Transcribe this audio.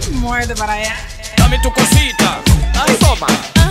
así, muerde para allá. Dame tu cosita, asoma.